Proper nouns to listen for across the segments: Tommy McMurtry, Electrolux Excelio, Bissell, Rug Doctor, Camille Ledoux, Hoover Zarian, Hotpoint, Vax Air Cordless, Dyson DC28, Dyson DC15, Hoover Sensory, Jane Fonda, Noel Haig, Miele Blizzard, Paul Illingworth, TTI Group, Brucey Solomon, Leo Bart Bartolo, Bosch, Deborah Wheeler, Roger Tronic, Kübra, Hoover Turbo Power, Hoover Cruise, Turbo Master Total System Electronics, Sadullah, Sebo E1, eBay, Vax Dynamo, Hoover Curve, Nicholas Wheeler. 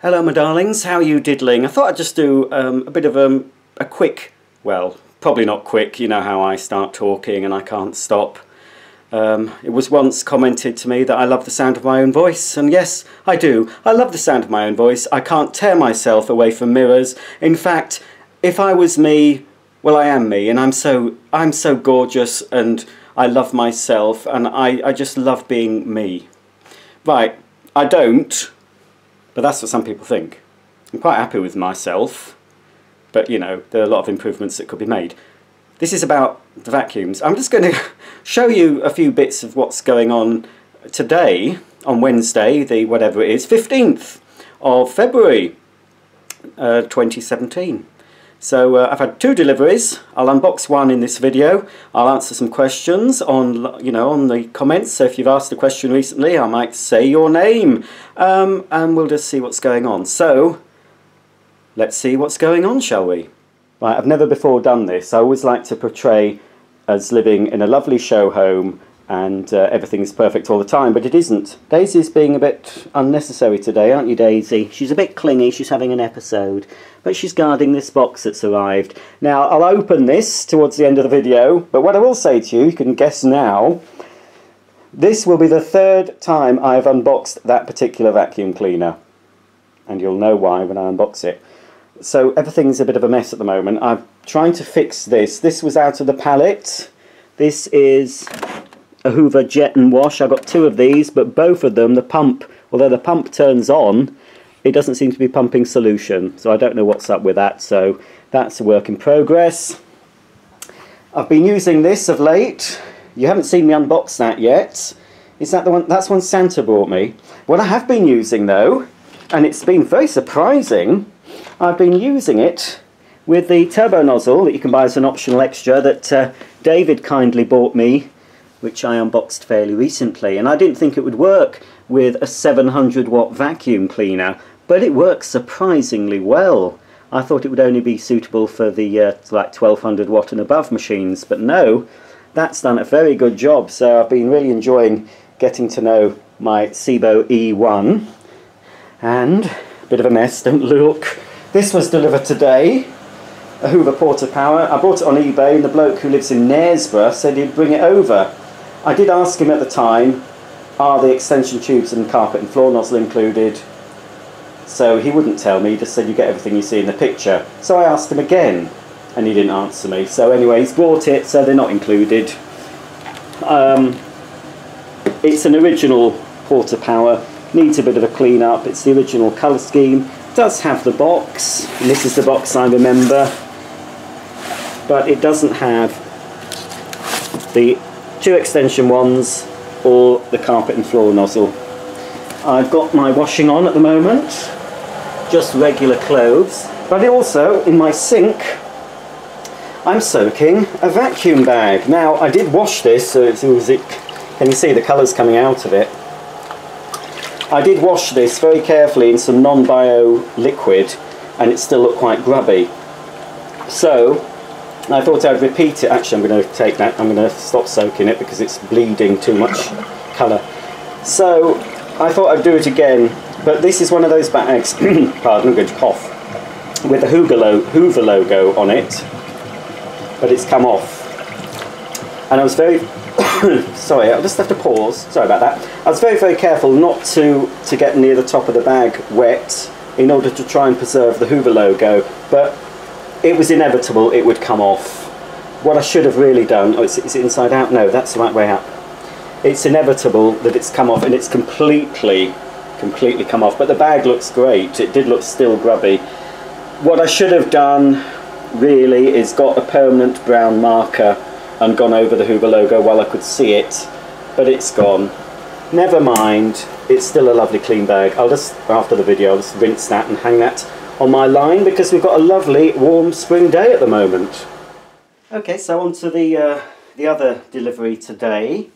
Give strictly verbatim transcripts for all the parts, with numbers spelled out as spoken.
Hello my darlings, how are you diddling? I thought I'd just do um, a bit of um, a quick, well, probably not quick, you know how I start talking and I can't stop. Um, it was once commented to me that I love the sound of my own voice, and yes, I do. I love the sound of my own voice. I can't tear myself away from mirrors. In fact, if I was me, well, I am me, and I'm so, I'm so gorgeous, and I love myself, and I, I just love being me. Right, I don't, but that's what some people think. I'm quite happy with myself, but you know, there are a lot of improvements that could be made. This is about the vacuums. I'm just going to show you a few bits of what's going on today, on Wednesday, the whatever it is, fifteenth of February uh, twenty seventeen. So uh, I've had two deliveries. I'll unbox one in this video. I'll answer some questions on, you know, on the comments. So if you've asked a question recently, I might say your name, um, and we'll just see what's going on. So let's see what's going on, shall we? Right, I've never before done this. I always like to portray as living in a lovely show home and uh, everything's perfect all the time, but it isn't. Daisy's being a bit unnecessary today, aren't you, Daisy? She's a bit clingy, she's having an episode, but she's guarding this box that's arrived. Now, I'll open this towards the end of the video, but what I will say to you, you can guess now, this will be the third time I've unboxed that particular vacuum cleaner, and you'll know why when I unbox it. So everything's a bit of a mess at the moment. I'm trying to fix this. This was out of the pallet. This is a Hoover Jet and Wash. I've got two of these, but both of them, the pump, although the pump turns on, it doesn't seem to be pumping solution. So I don't know what's up with that. So that's a work in progress. I've been using this of late. You haven't seen me unbox that yet. Is that the one? That's one Santa brought me. What I have been using though, and it's been very surprising, I've been using it with the turbo nozzle that you can buy as an optional extra that uh, David kindly bought me, which I unboxed fairly recently, and I didn't think it would work with a seven hundred watt vacuum cleaner, but it works surprisingly well. I thought it would only be suitable for the uh, like twelve hundred watt and above machines, but no, that's done a very good job. So I've been really enjoying getting to know my Sebo E one, and a bit of a mess, don't look. This was delivered today, a Hoover Porta Power. I bought it on eBay, and the bloke who lives in Knaresborough said he'd bring it over. I did ask him at the time, are the extension tubes and carpet and floor nozzle included? So he wouldn't tell me, he just said you get everything you see in the picture. So I asked him again, and he didn't answer me. So anyway, he's bought it, so they're not included. Um, it's an original Porta Power, needs a bit of a clean up. It's the original colour scheme. Does have the box, and this is the box I remember, but it doesn't have the two extension ones or the carpet and floor nozzle. I've got my washing on at the moment, just regular clothes, but also in my sink I'm soaking a vacuum bag. Now I did wash this, so it's, it, can you see the colours coming out of it? I did wash this very carefully in some non-bio liquid, and it still looked quite grubby. So I thought I'd repeat it. Actually, I'm going to take that. I'm going to stop soaking it because it's bleeding too much colour. So I thought I'd do it again. But this is one of those bags. Pardon, I'm going to cough. With the Hoover logo, Hoover logo on it, but it's come off. And I was very. Sorry, I'll just have to pause. Sorry about that. I was very, very careful not to, to get near the top of the bag wet in order to try and preserve the Hoover logo, but it was inevitable it would come off. What I should have really done... Oh, is it inside out? No, that's the right way up. It's inevitable that it's come off, and it's completely, completely come off. But the bag looks great. It did look still grubby. What I should have done, really, is got a permanent brown marker and gone over the Hoover logo while I could see it, but it's gone. Never mind, it's still a lovely clean bag. I'll just, after the video, I'll just rinse that and hang that on my line because we've got a lovely warm spring day at the moment. Okay, so on to the, uh, the other delivery today.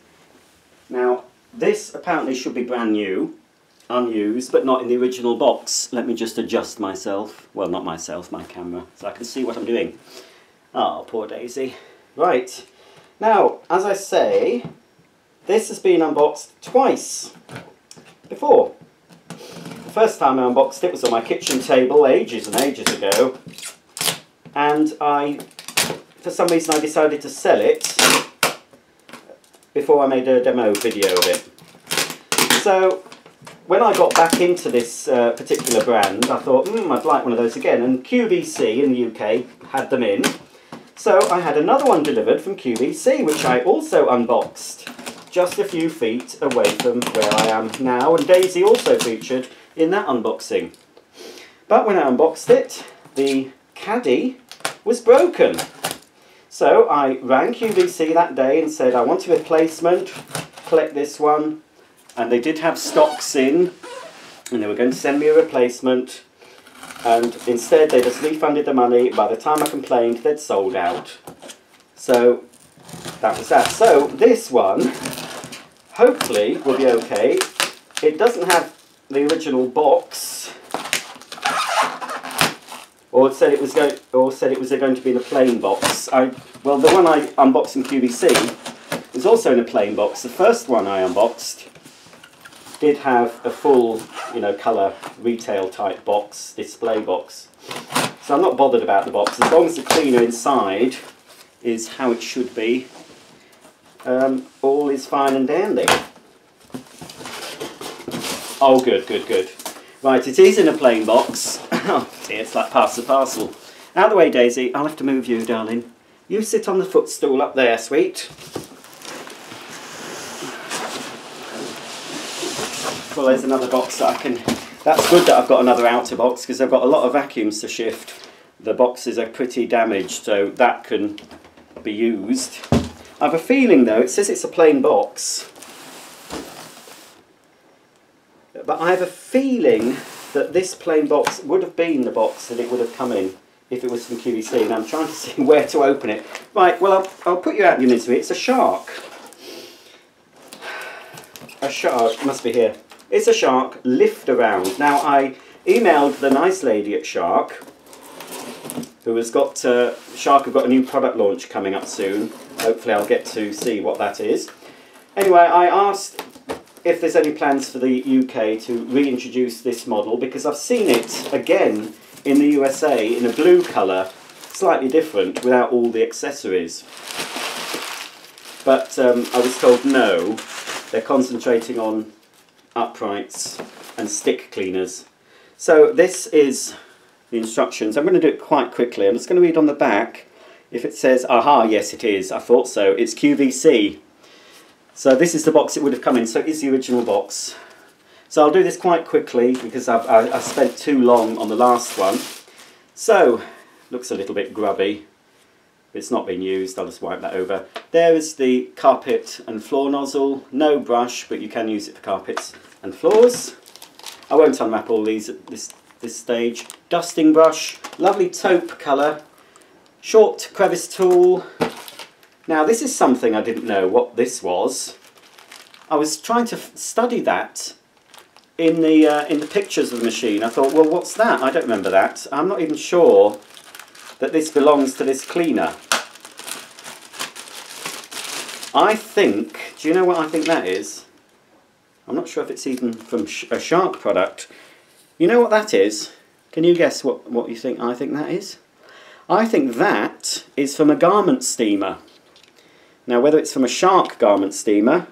Now, this apparently should be brand new, unused, but not in the original box. Let me just adjust myself, well not myself, my camera, so I can see what I'm doing. Oh, poor Daisy. Right, now, as I say, this has been unboxed twice before. The first time I unboxed it was on my kitchen table ages and ages ago, and I, for some reason, I decided to sell it before I made a demo video of it. So, when I got back into this uh, particular brand, I thought, hmm, I'd like one of those again, and Q V C in the U K had them in. So I had another one delivered from Q V C, which I also unboxed, just a few feet away from where I am now, and Daisy also featured in that unboxing. But when I unboxed it, the caddy was broken. So I rang Q V C that day and said, I want a replacement, collect this one, and they did have stocks in, and they were going to send me a replacement. And instead they just refunded the money. By the time I complained, they'd sold out. So that was that. So this one hopefully will be okay. It doesn't have the original box, or said it was going, or said it was going to be in a plain box. I well, the one I unboxed in Q V C was also in a plain box. The first one I unboxed did have a full, you know, colour retail type box, display box. So I'm not bothered about the box, as long as the cleaner inside is how it should be. Um, all is fine and dandy. Oh, good, good, good. Right, it is in a plain box. Oh dear, it's like pass the parcel. Out of the way, Daisy. I'll have to move you, darling. You sit on the footstool up there, sweet. Well, there's another box that I can... That's good that I've got another outer box, because I've got a lot of vacuums to shift. The boxes are pretty damaged, so that can be used. I have a feeling, though, it says it's a plain box, but I have a feeling that this plain box would have been the box that it would have come in if it was from Q V C, and I'm trying to see where to open it. Right, well, I'll, I'll put you out of your misery. It's a shark. A shark. Must be here. It's a Shark Lift Around. Now, I emailed the nice lady at Shark, who has got, uh, Shark have got a new product launch coming up soon. Hopefully I'll get to see what that is. Anyway, I asked if there's any plans for the U K to reintroduce this model, because I've seen it again in the U S A in a blue colour, slightly different, without all the accessories. But um, I was told no, they're concentrating on uprights and stick cleaners. So this is the instructions. I'm going to do it quite quickly. I'm just going to read on the back. If it says, aha, yes it is, I thought so, it's Q V C. So this is the box it would have come in, so it is the original box. So I'll do this quite quickly, because I've, I, I spent too long on the last one. So, looks a little bit grubby. It's not been used, I'll just wipe that over. There is the carpet and floor nozzle. No brush, but you can use it for carpets and floors. I won't unwrap all these at this, this stage. Dusting brush, lovely taupe colour. Short crevice tool. Now this is something I didn't know what this was. I was trying to study that in the, uh, in the pictures of the machine. I thought, well, what's that? I don't remember that. I'm not even sure that this belongs to this cleaner. I think, do you know what I think that is? I'm not sure if it's even from sh a Shark product. You know what that is? Can you guess what, what you think I think that is? I think that is from a garment steamer. Now whether it's from a Shark garment steamer,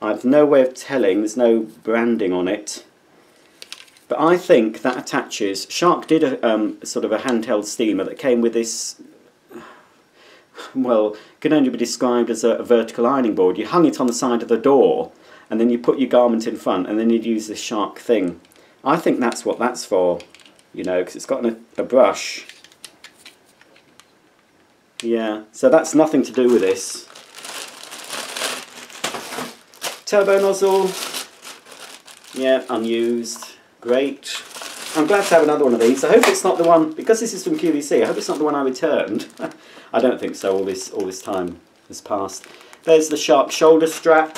I've no way of telling, there's no branding on it. But I think that attaches. Shark did a um, sort of a handheld steamer that came with this, well, can only be described as a, a vertical ironing board. You hung it on the side of the door, and then you put your garment in front, and then you'd use this Shark thing. I think that's what that's for, you know, because it's got an, a brush. Yeah, so that's nothing to do with this. Turbo nozzle, yeah, unused. Great. I'm glad to have another one of these. I hope it's not the one, because this is from Q V C, I hope it's not the one I returned. I don't think so, all this, all this time has passed. There's the Shark shoulder strap.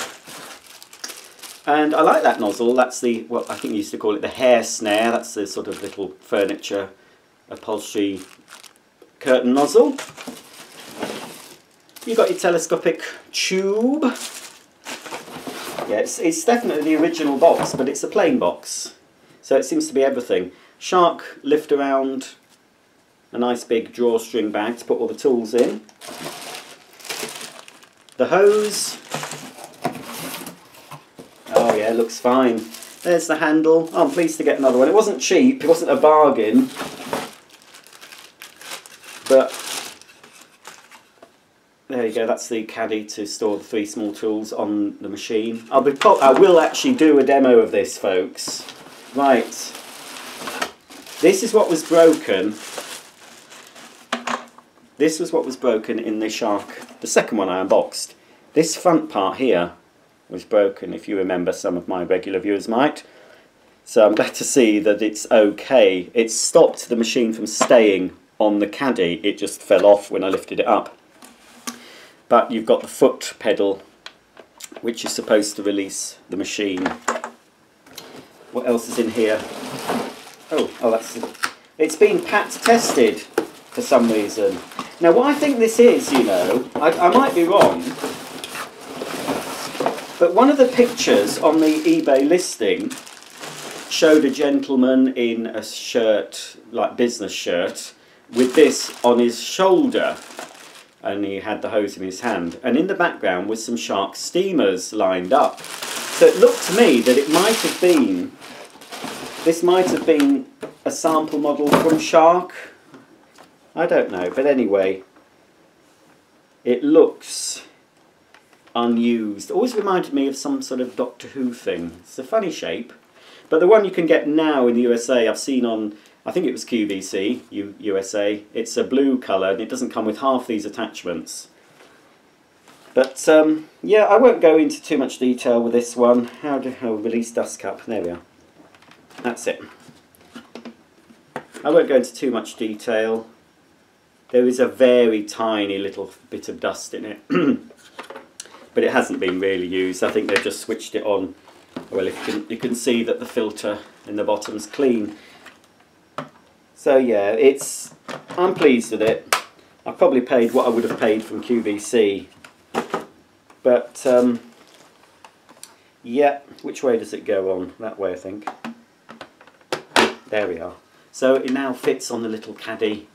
And I like that nozzle, that's the, well, I think you used to call it the hair snare, that's the sort of little furniture upholstery curtain nozzle. You've got your telescopic tube. Yeah, it's, it's definitely the original box, but it's a plain box. So it seems to be everything. Shark Lift Around, a nice big drawstring bag to put all the tools in. The hose. Oh yeah, looks fine. There's the handle. Oh, I'm pleased to get another one. It wasn't cheap, it wasn't a bargain. But there you go, that's the caddy to store the three small tools on the machine. I'll be pop I will actually do a demo of this, folks. Right, this is what was broken. This was what was broken in the Shark, the second one I unboxed. This front part here was broken, if you remember, some of my regular viewers might. So I'm glad to see that it's okay. It stopped the machine from staying on the caddy, it just fell off when I lifted it up. But you've got the foot pedal, which is supposed to release the machine. What else is in here? Oh, oh, that's... It's been pat tested for some reason. Now, what I think this is, you know, I, I might be wrong, but one of the pictures on the eBay listing showed a gentleman in a shirt, like business shirt, with this on his shoulder. And he had the hose in his hand, and in the background was some Shark steamers lined up. So it looked to me that it might have been, this might have been a sample model from Shark. I don't know, but anyway, it looks unused. Always reminded me of some sort of Doctor Who thing. It's a funny shape, but the one you can get now in the U S A, I've seen on, I think it was Q V C, U S A. It's a blue colour and it doesn't come with half these attachments. But um, yeah, I won't go into too much detail with this one. How do I release dust cap? There we are. That's it. I won't go into too much detail. There is a very tiny little bit of dust in it. But it hasn't been really used. I think they've just switched it on. Well, you can, you can see that the filter in the bottom's clean. So yeah, it's, I'm pleased with it. I probably paid what I would have paid from Q V C. But, um, yeah, which way does it go on? That way, I think. There we are. So it now fits on the little caddy.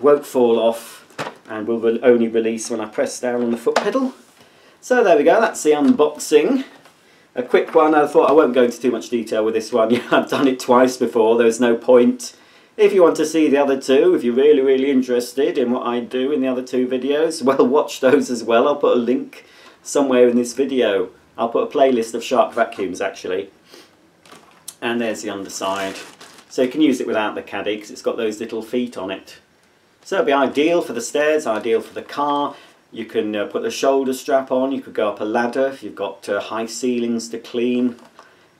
Won't fall off and will re- only release when I press down on the foot pedal. So there we go, that's the unboxing. A quick one, I thought I won't go into too much detail with this one. Yeah, I've done it twice before, there's no point. If you want to see the other two, if you're really, really interested in what I do in the other two videos, well, watch those as well. I'll put a link somewhere in this video. I'll put a playlist of Shark vacuums, actually. And there's the underside. So you can use it without the caddy, because it's got those little feet on it. So it'll be ideal for the stairs, ideal for the car. You can uh, put the shoulder strap on. You could go up a ladder if you've got uh, high ceilings to clean.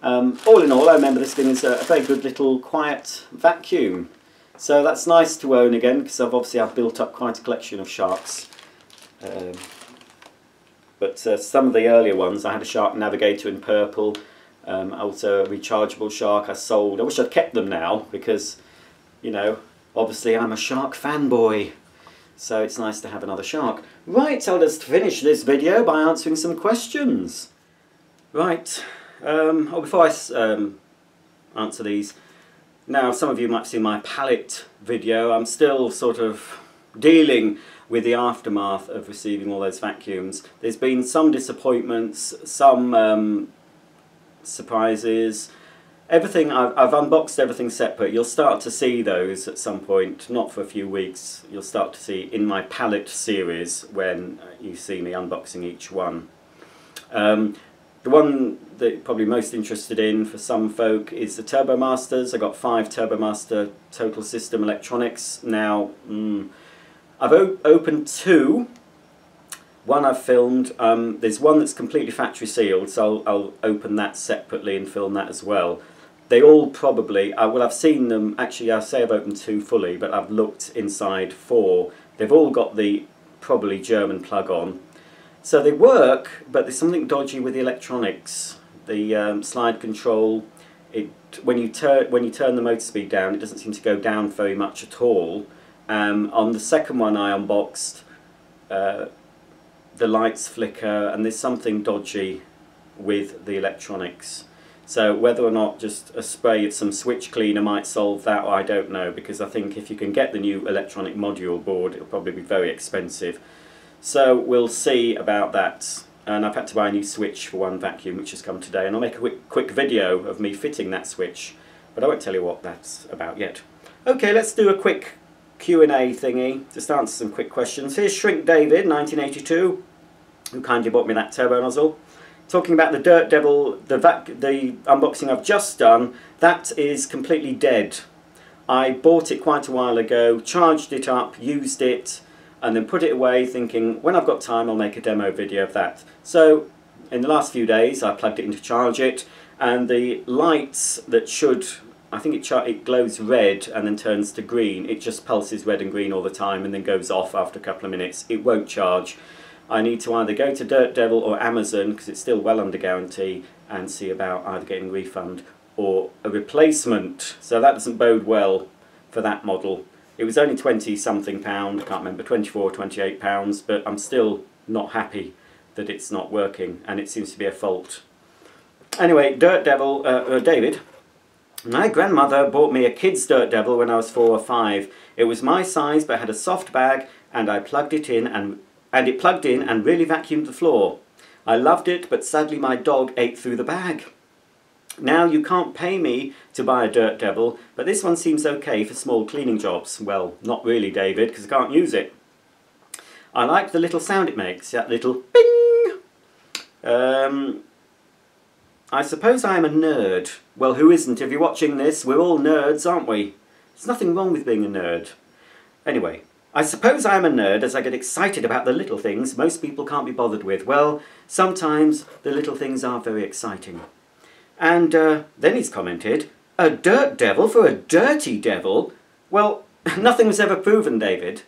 Um, all in all, I remember this thing is a very good little quiet vacuum. So that's nice to own again, because I've obviously I've built up quite a collection of Sharks. Um, but uh, some of the earlier ones, I had a Shark Navigator in purple, um, also a rechargeable Shark I sold. I wish I'd kept them now, because, you know, obviously I'm a Shark fanboy. So it's nice to have another Shark. Right, I'll just finish this video by answering some questions. Right. Um, oh, before I um, answer these, now some of you might see my pallet video. I'm still sort of dealing with the aftermath of receiving all those vacuums. There's been some disappointments, some um, surprises. Everything I've, I've unboxed everything separate. You'll start to see those at some point, not for a few weeks. You'll start to see in my pallet series when you see me unboxing each one. Um, The one that you're probably most interested in for some folk is the Turbo Masters. I got five Turbo Master Total System Electronics. Now, mm, I've opened two. One I've filmed. Um, there's one that's completely factory sealed, so I'll, I'll open that separately and film that as well. They all probably, uh, well I've seen them, actually I say I've opened two fully, but I've looked inside four. They've all got the probably German plug on. So they work, but there's something dodgy with the electronics. The um, slide control, it when you turn when you turn the motor speed down, it doesn't seem to go down very much at all. Um, on the second one I unboxed, uh, the lights flicker and there's something dodgy with the electronics. So whether or not just a spray of some switch cleaner might solve that, I don't know, because I think if you can get the new electronic module board, it'll probably be very expensive. So we'll see about that. And I've had to buy a new switch for one vacuum, which has come today, and I'll make a quick, quick video of me fitting that switch, but I won't tell you what that's about yet. Okay, let's do a quick Q and A thingy, just answer some quick questions. Here's Shrink David, nineteen eighty-two, who kindly bought me that turbo nozzle. Talking about the Dirt Devil, the, vac the unboxing I've just done, that is completely dead. I bought it quite a while ago, charged it up, used it, and then put it away thinking, when I've got time I'll make a demo video of that. So, in the last few days I plugged it in to charge it, and the lights that should, I think it, char it glows red and then turns to green, it just pulses red and green all the time and then goes off after a couple of minutes. It won't charge. I need to either go to Dirt Devil or Amazon, because it's still well under guarantee, and see about either getting a refund or a replacement. So that doesn't bode well for that model. It was only twenty something pound, I can't remember, twenty-four or twenty-eight pounds, but I'm still not happy that it's not working, and it seems to be a fault. Anyway, Dirt Devil, uh, uh, David, my grandmother bought me a kid's Dirt Devil when I was four or five. It was my size but had a soft bag, and I plugged it in and And it plugged in and really vacuumed the floor. I loved it, but sadly my dog ate through the bag. Now you can't pay me to buy a Dirt Devil, but this one seems okay for small cleaning jobs. Well, not really, David, because I can't use it. I like the little sound it makes, that little bing. Um, I suppose I am a nerd. Well, who isn't? If you're watching this, we're all nerds, aren't we? There's nothing wrong with being a nerd. Anyway. I suppose I am a nerd as I get excited about the little things most people can't be bothered with. Well, sometimes the little things are very exciting. And uh, then he's commented, a Dirt Devil for a dirty devil? Well, nothing was ever proven, David.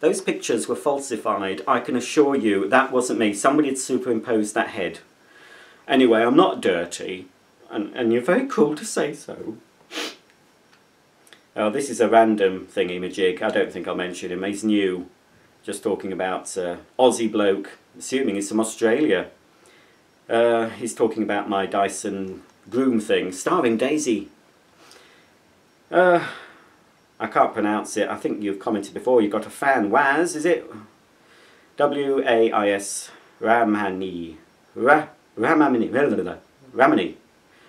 Those pictures were falsified. I can assure you that wasn't me. Somebody had superimposed that head. Anyway, I'm not dirty. And, and you're very cool to say so. Oh, this is a random thingy-majig. I don't think I'll mention him. He's new. Just talking about uh, Aussie bloke. Assuming he's from Australia. Uh, he's talking about my Dyson groom thing. Starving Daisy. Uh, I can't pronounce it. I think you've commented before. You've got a fan. Waz, is it? W A I S. Ramani. Ra Ramani. Ramani.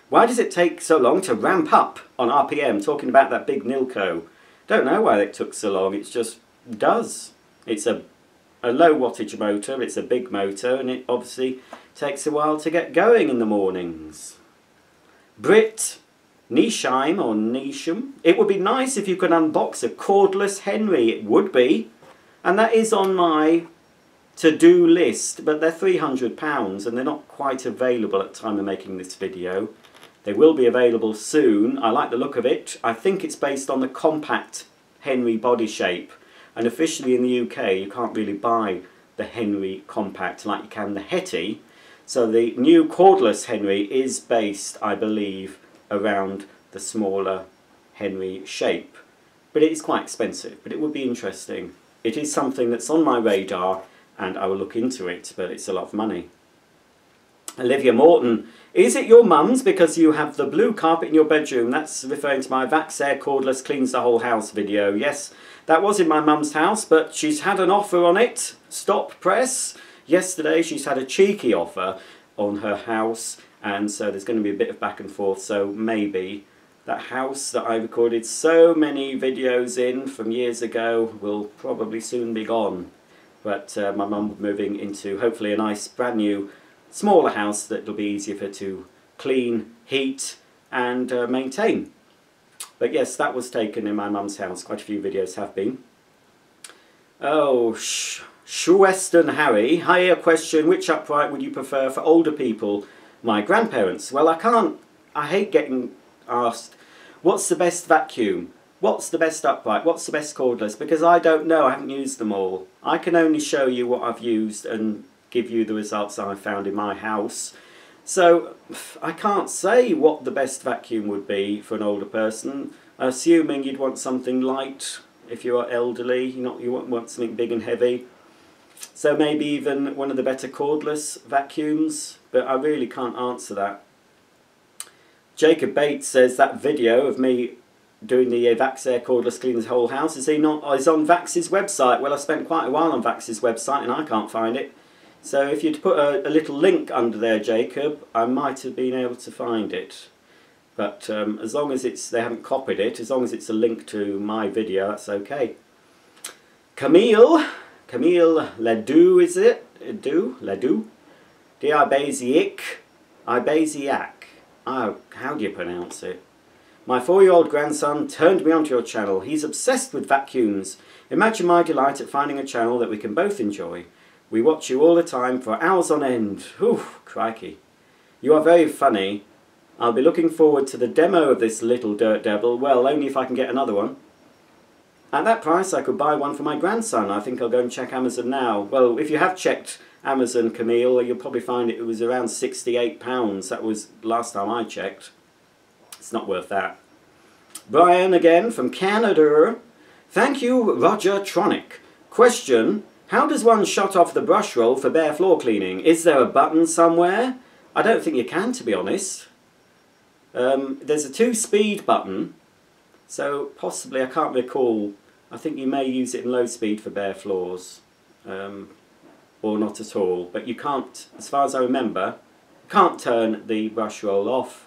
Why does it take so long to ramp up on R P M? Talking about that big Nilco. Don't know why it took so long, it just does. It's a, a low wattage motor, it's a big motor, and it obviously takes a while to get going in the mornings. Brit Nisheim or Nisham. It would be nice if you could unbox a cordless Henry, it would be. And that is on my to-do list, but they're three hundred pounds and they're not quite available at the time of making this video. They will be available soon. I like the look of it. I think it's based on the compact Henry body shape. And officially in the U K you can't really buy the Henry compact like you can the Hetty. So the new cordless Henry is based, I believe, around the smaller Henry shape. But it is quite expensive, but it would be interesting. It is something that's on my radar and I will look into it, but it's a lot of money. Olivia Morton, is it your mum's because you have the blue carpet in your bedroom? That's referring to my Vax Air Cordless Cleans the Whole House video. Yes, that was in my mum's house, but she's had an offer on it. Stop press. Yesterday she's had a cheeky offer on her house, and so there's going to be a bit of back and forth, so maybe that house that I recorded so many videos in from years ago will probably soon be gone. But uh, my mum moving into hopefully a nice brand new smaller house that will be easier for her to clean, heat and uh, maintain. But yes, that was taken in my mum's house. Quite a few videos have been. Oh, Shweston Harry. Hi, a question. Which upright would you prefer for older people? My grandparents. Well, I can't. I hate getting asked, what's the best vacuum? What's the best upright? What's the best cordless? Because I don't know. I haven't used them all. I can only show you what I've used and give you the results I found in my house. So I can't say what the best vacuum would be for an older person, assuming you'd want something light if you are elderly, you not you won't want something big and heavy. So maybe even one of the better cordless vacuums, but I really can't answer that. Jacob Bates says that video of me doing the Vax Air Cordless Cleaners Whole House, is he not, is on Vax's website. Well, I spent quite a while on Vax's website and I can't find it. So if you'd put a, a little link under there, Jacob, I might have been able to find it. But um, as long as it's, they haven't copied it, as long as it's a link to my video, that's okay. Camille, Camille Ledoux is it? Ledoux? Ledoux? The ibaisaic, ibaisaic. Oh, how do you pronounce it? My four-year-old grandson turned me onto your channel. He's obsessed with vacuums. Imagine my delight at finding a channel that we can both enjoy. We watch you all the time for hours on end. Whew, crikey. You are very funny. I'll be looking forward to the demo of this little Dirt Devil. Well, only if I can get another one. At that price, I could buy one for my grandson. I think I'll go and check Amazon now. Well, if you have checked Amazon, Camille, you'll probably find it was around sixty-eight pounds. That was last time I checked. It's not worth that. Brian again from Canada. Thank you, Roger Tronic. Question, how does one shut off the brush roll for bare floor cleaning? Is there a button somewhere? I don't think you can, to be honest. Um, there's a two-speed button, so possibly, I can't recall. I think you may use it in low speed for bare floors, um, or not at all. But you can't, as far as I remember, can't turn the brush roll off.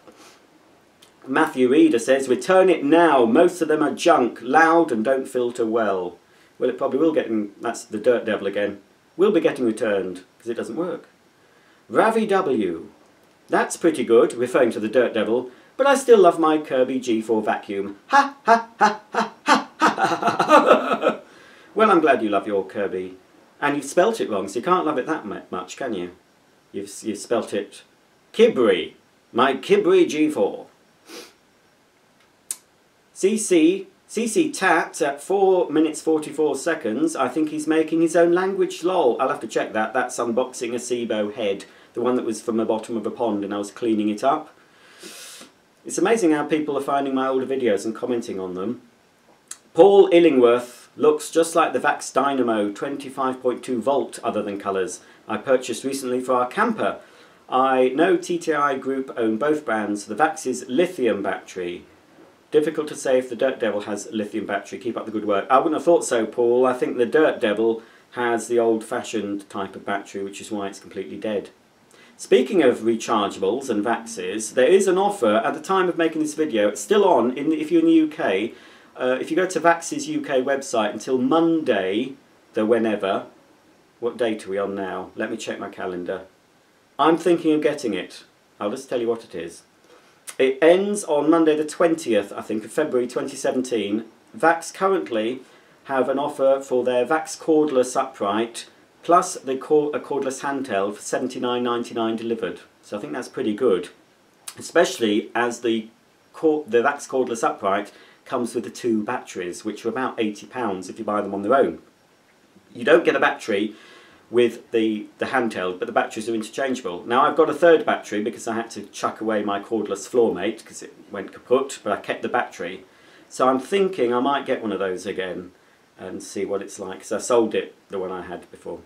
Matthew Reader says, return it now, most of them are junk, loud and don't filter well. Well, it probably will get, in, that's the Dirt Devil again, will be getting returned, because it doesn't work. Ravi W, that's pretty good, referring to the Dirt Devil, but I still love my Kirby G four vacuum. Ha ha ha ha ha ha ha ha. Well, I'm glad you love your Kirby. And you've spelt it wrong, so you can't love it that much, can you? You've, you've spelt it Kibri, my Kibri G four. C C, C C Tat at four minutes forty-four seconds. I think he's making his own language, lol. I'll have to check that. That's unboxing a Sebo head. The one that was from the bottom of a pond and I was cleaning it up. It's amazing how people are finding my older videos and commenting on them. Paul Illingworth looks just like the Vax Dynamo twenty-five point two volt other than colours I purchased recently for our camper. I know T T I Group own both brands. The Vax's lithium battery. Difficult to say if the Dirt Devil has a lithium battery. Keep up the good work. I wouldn't have thought so, Paul. I think the Dirt Devil has the old-fashioned type of battery, which is why it's completely dead. Speaking of rechargeables and Vaxes, there is an offer at the time of making this video. It's still on in the, if you're in the U K. Uh, if you go to Vax's U K website until Monday, the whenever. What date are we on now? Let me check my calendar. I'm thinking of getting it. I'll just tell you what it is. It ends on Monday the twentieth, I think, of February twenty seventeen. Vax currently have an offer for their Vax cordless upright plus the cord a cordless handheld for seventy-nine ninety-nine delivered. So I think that's pretty good, especially as the cord the Vax cordless upright comes with the two batteries, which are about eighty pounds if you buy them on their own. You don't get a battery with the, the handheld, but the batteries are interchangeable. Now I've got a third battery because I had to chuck away my cordless FloorMate because it went kaput, but I kept the battery. So I'm thinking I might get one of those again and see what it's like, because I sold it, the one I had before.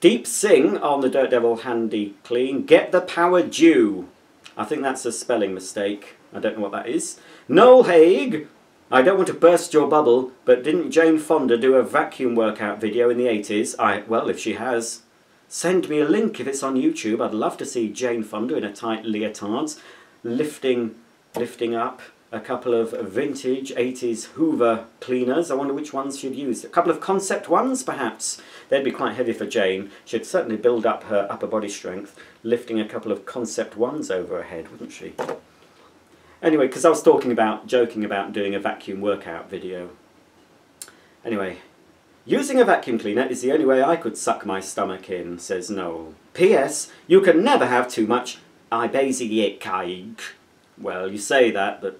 Deep Sing on the Dirt Devil Handy Clean, get the power due. I think that's a spelling mistake. I don't know what that is. Noel Haig, I don't want to burst your bubble, but didn't Jane Fonda do a vacuum workout video in the eighties? I, well, if she has, send me a link if it's on YouTube. I'd love to see Jane Fonda in a tight leotards lifting, lifting up a couple of vintage eighties Hoover cleaners. I wonder which ones she'd use. A couple of concept ones, perhaps. They'd be quite heavy for Jane. She'd certainly build up her upper body strength lifting a couple of concept ones over her head, wouldn't she? Anyway, because I was talking about, joking about doing a vacuum workout video. Anyway, using a vacuum cleaner is the only way I could suck my stomach in, says Noel. P S. You can never have too much ibaisaic. Well, you say that, but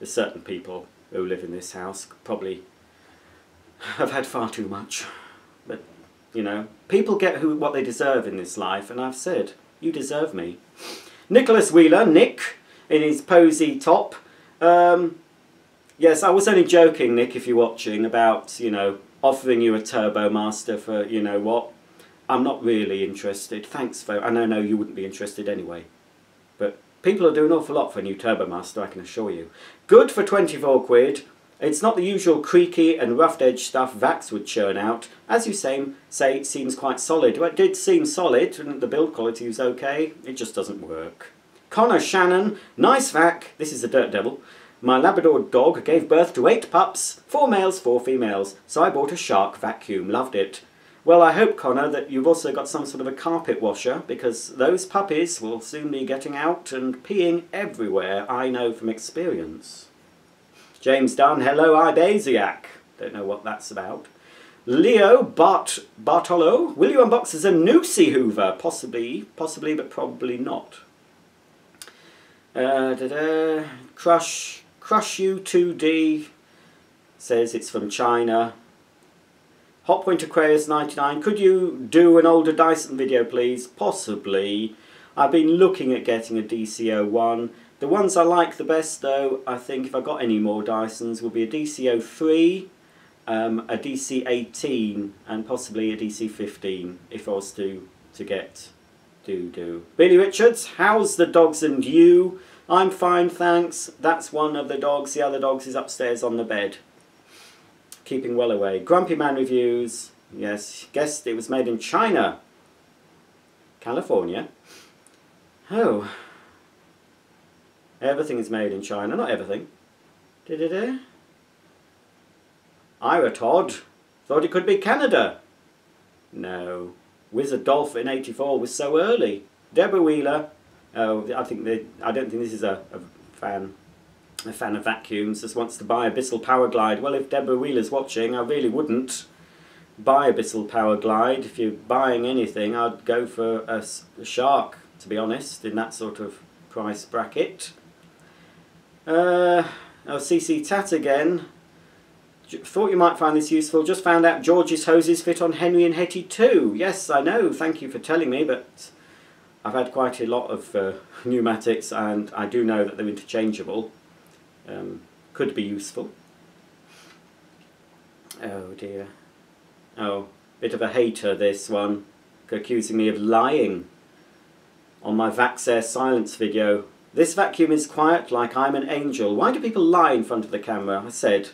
there's certain people who live in this house probably have had far too much. But, you know, people get who what they deserve in this life, and I've said, you deserve me. Nicholas Wheeler, Nick, in his posy top, um, Yes, I was only joking, Nick, if you're watching, about, you know, offering you a Turbo Master for, you know what, I'm not really interested. Thanks for, I know, no, you wouldn't be interested anyway. But people are doing an awful lot for a new Turbo Master, I can assure you. Good for twenty-four quid. It's not the usual creaky and rough edge stuff Vax would churn out. As you say, say, it seems quite solid. Well, it did seem solid, and the build quality was okay. It just doesn't work. Connor Shannon, nice vac. This is the Dirt Devil. My Labrador dog gave birth to eight pups, four males, four females, so I bought a Shark vacuum, loved it. Well, I hope, Connor, that you've also got some sort of a carpet washer, because those puppies will soon be getting out and peeing everywhere, I know from experience. James Dunn, hello, ibaisaic. Don't know what that's about. Leo Bart Bartolo, will you unbox a Zanussi Hoover? Possibly, possibly, but probably not. Uh, da -da. Crush... Crush U two D says it's from China. Hotpoint Aquarius ninety-nine, could you do an older Dyson video please? Possibly. I've been looking at getting a D C zero one. The ones I like the best though, I think if I got any more Dysons, will be a D C zero three, um, a D C eighteen and possibly a D C fifteen if I was to, to get doo-doo. Billy Richards, how's the dogs and you? I'm fine, thanks. That's one of the dogs. The other dogs is upstairs on the bed. Keeping well away. Grumpy Man Reviews. Yes, guessed it was made in China. California. Oh. Everything is made in China. Not everything. Da-da-da. Ira Todd. Thought it could be Canada. No. Wizard Dolphin eighty-four was so early. Deborah Wheeler. Oh, I think they, I don't think this is a, a fan, a fan of vacuums. Just wants to buy a Bissell Powerglide. Well, if Deborah Wheeler's watching, I really wouldn't buy a Bissell Powerglide. If you're buying anything, I'd go for a, a Shark, to be honest, in that sort of price bracket. Uh, oh, C C Tat again. Thought you might find this useful. Just found out George's hoses fit on Henry and Hetty too. Yes, I know. Thank you for telling me, but. I've had quite a lot of uh, pneumatics and I do know that they're interchangeable. Um, could be useful. Oh dear. Oh, bit of a hater this one. Accusing me of lying on my Vax Air Silence video. This vacuum is quiet like I'm an angel. Why do people lie in front of the camera? I said.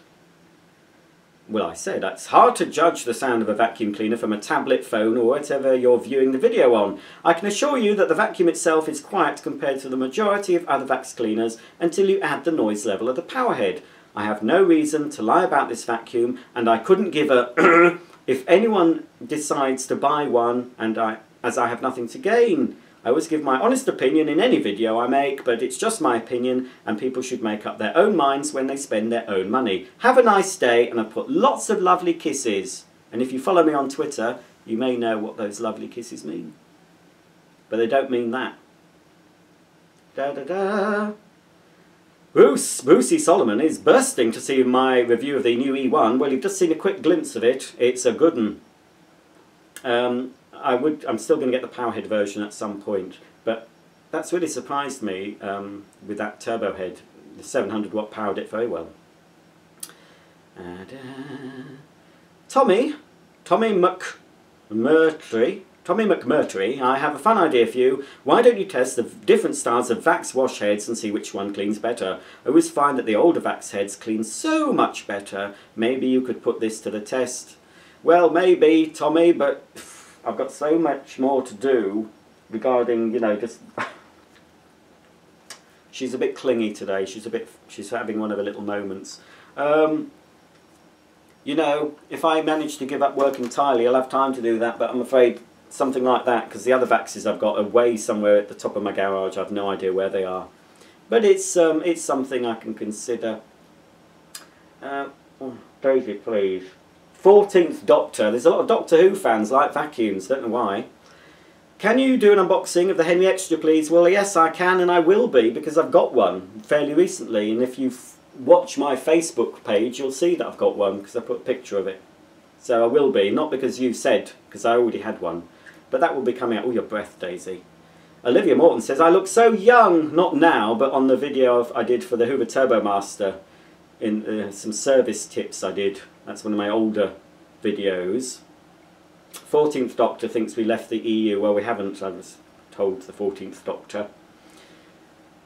Well, I said, it's hard to judge the sound of a vacuum cleaner from a tablet, phone or whatever you're viewing the video on. I can assure you that the vacuum itself is quiet compared to the majority of other Vax cleaners until you add the noise level of the power head. I have no reason to lie about this vacuum and I couldn't give a if anyone decides to buy one, and I, as I have nothing to gain. I always give my honest opinion in any video I make, but it's just my opinion and people should make up their own minds when they spend their own money. Have a nice day and I put lots of lovely kisses. And if you follow me on Twitter, you may know what those lovely kisses mean. But they don't mean that. Da da da. Bruce, Brucey Solomon is bursting to see my review of the new E one. Well, you've just seen a quick glimpse of it. It's a good one. Um... I would, I'm still going to get the Powerhead version at some point, but that's really surprised me um, with that turbo head. The seven hundred watt powered it very well. And, uh, Tommy, Tommy McMurtry, Tommy McMurtry, I have a fun idea for you. Why don't you test the different styles of Vax wash heads and see which one cleans better? I always find that the older Vax heads clean so much better. Maybe you could put this to the test. Well, maybe, Tommy, but... I've got so much more to do regarding, you know, just... She's a bit clingy today. She's a bit... She's having one of her little moments. Um, you know, if I manage to give up work entirely, I'll have time to do that, but I'm afraid something like that, because the other vaxes I've got away somewhere at the top of my garage. I've no idea where they are. But it's, um, it's something I can consider. Uh, oh, Daisy, please. fourteenth Doctor. There's a lot of Doctor Who fans like vacuums, don't know why. Can you do an unboxing of the Henry Extra please? Well, yes, I can and I will be, because I've got one fairly recently, and if you watch my Facebook page you'll see that I've got one because I put a picture of it. So I will be, not because you said, because I already had one. But that will be coming out. Oh, your breath, Daisy. Olivia Morton says, I look so young, not now, but on the video I did for the Hoover Turbo Master. in uh, some service tips I did. That's one of my older videos. fourteenth Doctor thinks we left the E U. Well, we haven't, I was told, the fourteenth Doctor.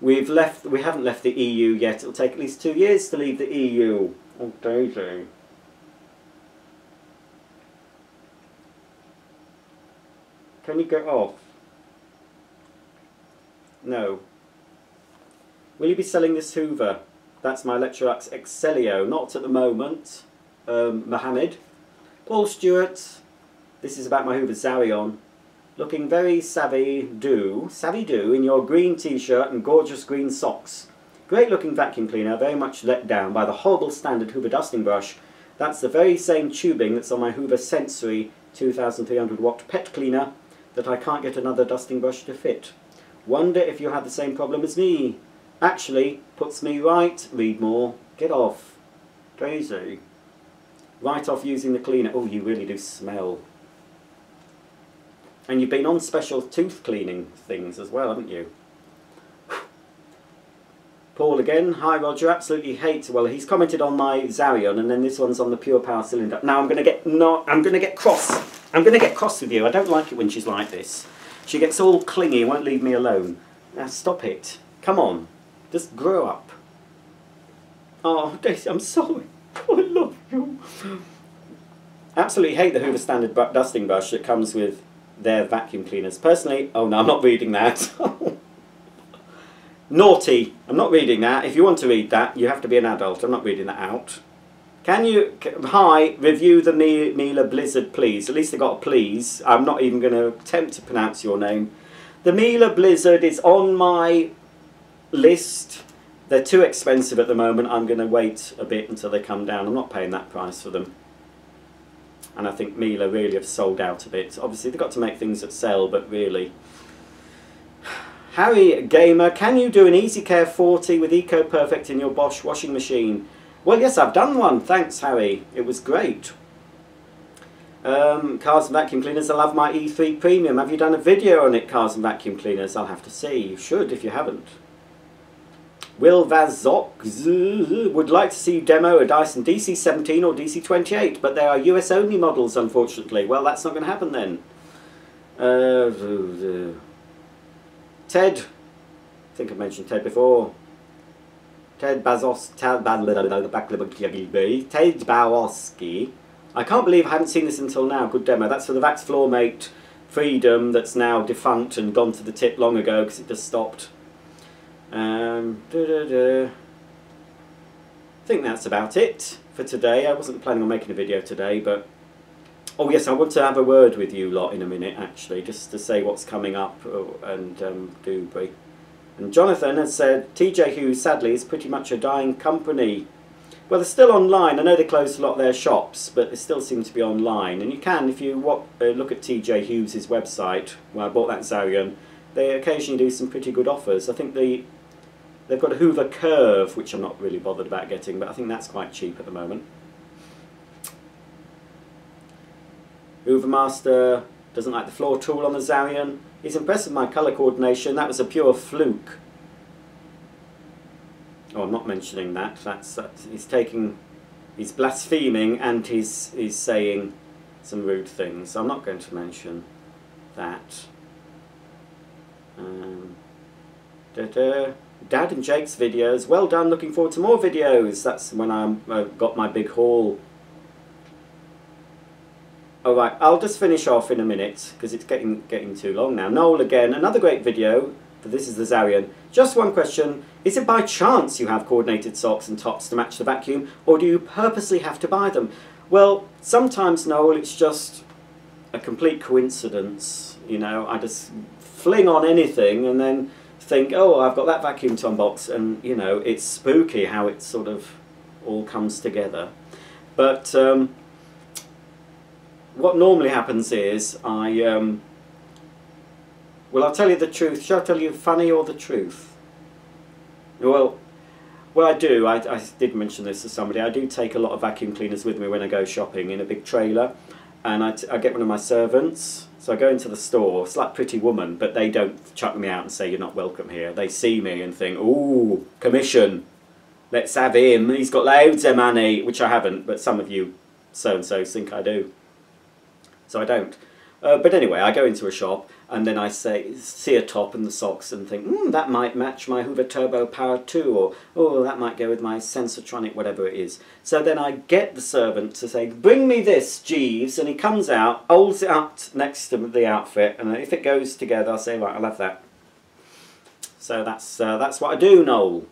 We've left, we haven't left the E U yet. It'll take at least two years to leave the E U. Oh, Daisy. Can you get off? No. Will you be selling this Hoover? That's my Electrolux Excelio. Not at the moment, um, Mohammed. Paul Stewart. This is about my Hoover Zarian. Looking very savvy do, savvy do in your green t-shirt and gorgeous green socks. Great looking vacuum cleaner, very much let down by the horrible standard Hoover dusting brush. That's the very same tubing that's on my Hoover Sensory two thousand three hundred watt pet cleaner that I can't get another dusting brush to fit. Wonder if you have the same problem as me. Actually, puts me right, read more, get off. Crazy. Right off using the cleaner. Oh, you really do smell. And you've been on special tooth cleaning things as well, haven't you? Paul again. Hi Roger, absolutely hate, well, he's commented on my Zarian and then this one's on the pure power cylinder. Now I'm gonna get not I'm gonna get cross. I'm gonna get cross with you. I don't like it when she's like this. She gets all clingy and won't leave me alone. Now stop it. Come on. Just grow up. Oh Daisy, I'm sorry. I love you. Absolutely hate the Hoover standard dusting brush that comes with their vacuum cleaners. Personally, oh no, I'm not reading that. Naughty, I'm not reading that. If you want to read that, you have to be an adult. I'm not reading that out. Can you, hi, review the Miele Blizzard, please. At least I got a please. I'm not even going to attempt to pronounce your name. The Miele Blizzard is on my list. They're too expensive at the moment. I'm going to wait a bit until they come down. I'm not paying that price for them. And I think Miele really have sold out a bit. Obviously, they've got to make things that sell, but really. Harry Gamer, can you do an EasyCare forty with Eco Perfect in your Bosch washing machine? Well, yes, I've done one. Thanks, Harry. It was great. Um, cars and vacuum cleaners, I love my E three Premium. Have you done a video on it, cars and vacuum cleaners? I'll have to see. You should if you haven't. Will Vazok would like to see you demo a Dyson D C seventeen or D C twenty-eight, but they are U S only models, unfortunately. Well, that's not going to happen then. Uh, Ted, I think I mentioned Ted before. Ted Bazos, Ted Bawoski. I can't believe I haven't seen this until now. Good demo. That's for the Vax FloorMate Freedom that's now defunct and gone to the tip long ago because it just stopped. Um, duh, duh, duh. I think that's about it for today. I wasn't planning on making a video today, but oh yes, I want to have a word with you lot in a minute, actually, just to say what's coming up. Oh, and um, Doobie and Jonathan has said T J Hughes sadly is pretty much a dying company. Well, they're still online. I know they closed a lot of their shops, but they still seem to be online. And you can, if you what, uh, look at T J Hughes's website where I bought that Zarian, they occasionally do some pretty good offers. I think the They've got a Hoover Curve, which I'm not really bothered about getting, but I think that's quite cheap at the moment. Hoover Master doesn't like the floor tool on the Zarian. He's impressed with my colour coordination. That was a pure fluke. Oh, I'm not mentioning that. That's, that's he's taking, he's blaspheming, and he's he's saying some rude things. I'm not going to mention that. Um, da-da. Dad and Jake's videos. Well done. Looking forward to more videos. That's when I uh, got my big haul. All right, I'll just finish off in a minute because it's getting getting too long now. Noel again, another great video. But this is the Zarian. Just one question: is it by chance you have coordinated socks and tops to match the vacuum, or do you purposely have to buy them? Well, sometimes, Noel, it's just a complete coincidence. You know, I just fling on anything and then think, oh, I've got that vacuum tom box, and you know, it's spooky how it sort of all comes together. But um, what normally happens is I, um, well, I'll tell you the truth. Shall I tell you funny or the truth? Well, well, I do. I, I did mention this to somebody. I do take a lot of vacuum cleaners with me when I go shopping in a big trailer, and I, t I get one of my servants. So I go into the store, it's like Pretty Woman, but they don't chuck me out and say, you're not welcome here. They see me and think, ooh, commission. Let's have him. He's got loads of money, which I haven't, but some of you so-and-so think I do. So I don't. Uh, but anyway, I go into a shop and then I say, see a top and the socks and think, hmm, that might match my Hoover Turbo Power two, or, oh, that might go with my Sensortronic, whatever it is. So then I get the servant to say, bring me this, Jeeves, and he comes out, holds it up next to the outfit, and if it goes together, I'll say, right, I love that. So that's, uh, that's what I do, Noel.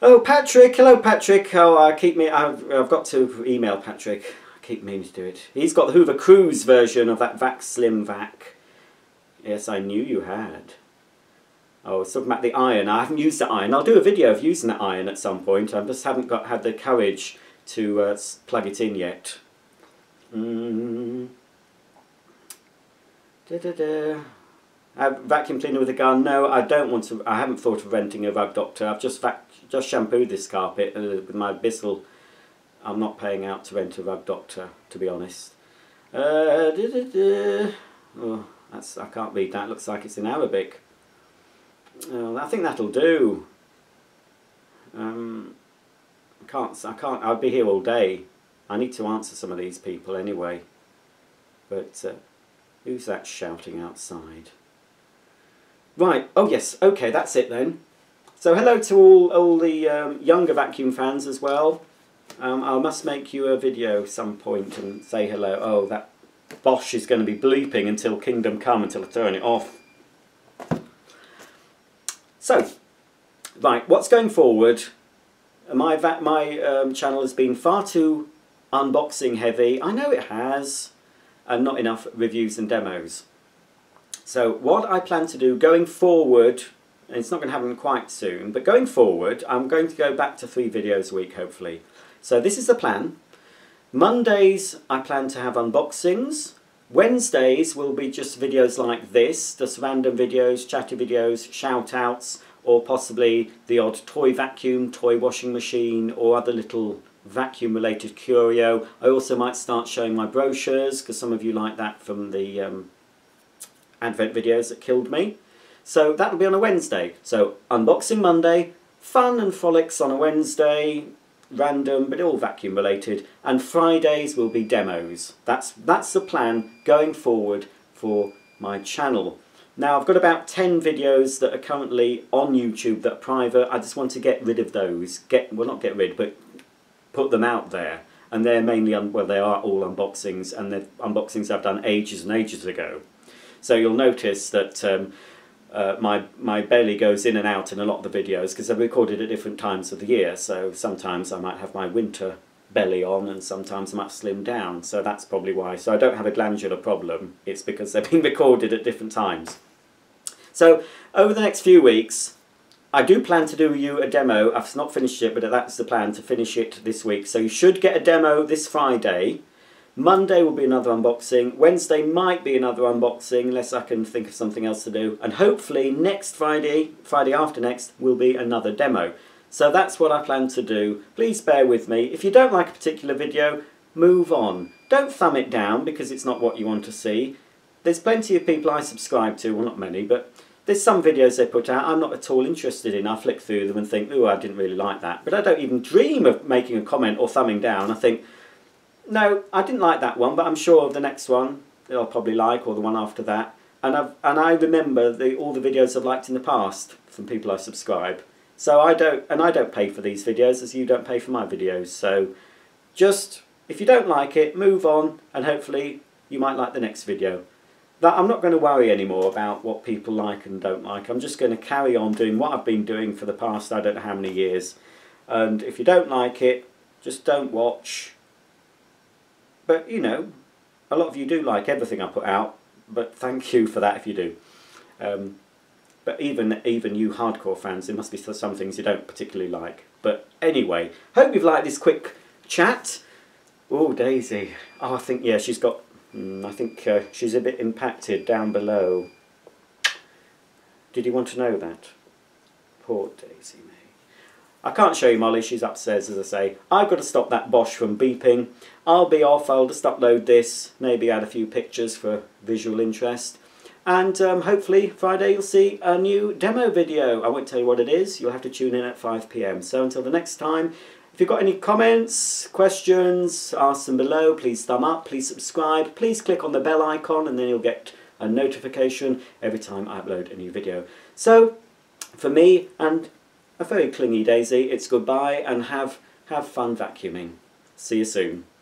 Oh, Patrick, hello, Patrick. Oh, uh, keep me, I've, I've got to email Patrick. Keep meaning to do it. He's got the Hoover Cruise version of that Vax Slim Vac. Yes, I knew you had. Oh, it's talking about the iron. I haven't used the iron. I'll do a video of using the iron at some point. I just haven't got had the courage to uh, plug it in yet. Mm. Da, da, da. Uh, vacuum cleaner with a gun? No, I don't want to. I haven't thought of renting a Rug Doctor. I've just vac just shampooed this carpet uh, with my Bissell. I'm not paying out to rent a Rug Doctor, to be honest. Uh, da, da, da. Oh, that's, I can't read that. It looks like it's in Arabic. Oh, I think that'll do. Um, I can't. I can't. I'll be here all day. I need to answer some of these people anyway. But uh, who's that shouting outside? Right. Oh yes. Okay. That's it then. So hello to all all the um, younger vacuum fans as well. Um, I must make you a video some point and say hello. Oh, that Bosch is going to be bleeping until Kingdom Come, until I turn it off. So, right, what's going forward? My va my um, channel has been far too unboxing heavy. I know it has, and not enough reviews and demos. So what I plan to do going forward, and it's not going to happen quite soon, but going forward, I'm going to go back to three videos a week, hopefully. So this is the plan. Mondays I plan to have unboxings. Wednesdays will be just videos like this, just random videos, chatty videos, shout outs, or possibly the odd toy vacuum, toy washing machine, or other little vacuum related curio. I also might start showing my brochures, because some of you like that from the um, advent videos that killed me. So that'll be on a Wednesday. So unboxing Monday, fun and frolics on a Wednesday, random but all vacuum related, and Fridays will be demos. That's that's the plan going forward for my channel. Now I've got about ten videos that are currently on YouTube that are private. I just want to get rid of those. Get well, not get rid, but put them out there. And they're mainly un well, they are all unboxings, and the unboxings I've done ages and ages ago. So you'll notice that. Um, Uh, my, my belly goes in and out in a lot of the videos because I've recorded at different times of the year, so sometimes I might have my winter belly on and sometimes I might slim down, so that's probably why. So I don't have a glandular problem, it's because they're being recorded at different times. So over the next few weeks I do plan to do you a demo. I've not finished it, but that's the plan, to finish it this week. So you should get a demo this Friday. Monday will be another unboxing, Wednesday might be another unboxing, unless I can think of something else to do. And hopefully next Friday, Friday after next, will be another demo. So that's what I plan to do. Please bear with me. If you don't like a particular video, move on. Don't thumb it down because it's not what you want to see. There's plenty of people I subscribe to, well not many, but there's some videos they put out I'm not at all interested in. I flick through them and think, ooh, I didn't really like that. But I don't even dream of making a comment or thumbing down. I think, no, I didn't like that one, but I'm sure of the next one that I'll probably like, or the one after that. And, I've, and I remember the, all the videos I've liked in the past from people I subscribe. So I don't, and I don't pay for these videos as you don't pay for my videos. So just, if you don't like it, move on and hopefully you might like the next video. That, I'm not going to worry anymore about what people like and don't like. I'm just going to carry on doing what I've been doing for the past I don't know how many years. And if you don't like it, just don't watch. But, you know, a lot of you do like everything I put out, but thank you for that if you do. Um, but even, even you hardcore fans, there must be some things you don't particularly like. But anyway, hope you've liked this quick chat. Oh, Daisy. Oh, I think, yeah, she's got, mm, I think uh, she's a bit impacted down below. Did you want to know that? Poor Daisy, mate. I can't show you Molly, she's upstairs as I say. I've got to stop that Bosch from beeping. I'll be off, I'll just upload this, maybe add a few pictures for visual interest. and um, hopefully Friday you'll see a new demo video. I won't tell you what it is, you'll have to tune in at five p m. So until the next time, if you've got any comments, questions, ask them below. Please thumb up, please subscribe, please click on the bell icon, and then you'll get a notification every time I upload a new video. So, for me and a very clingy Daisy, it's goodbye, and have, have fun vacuuming. See you soon.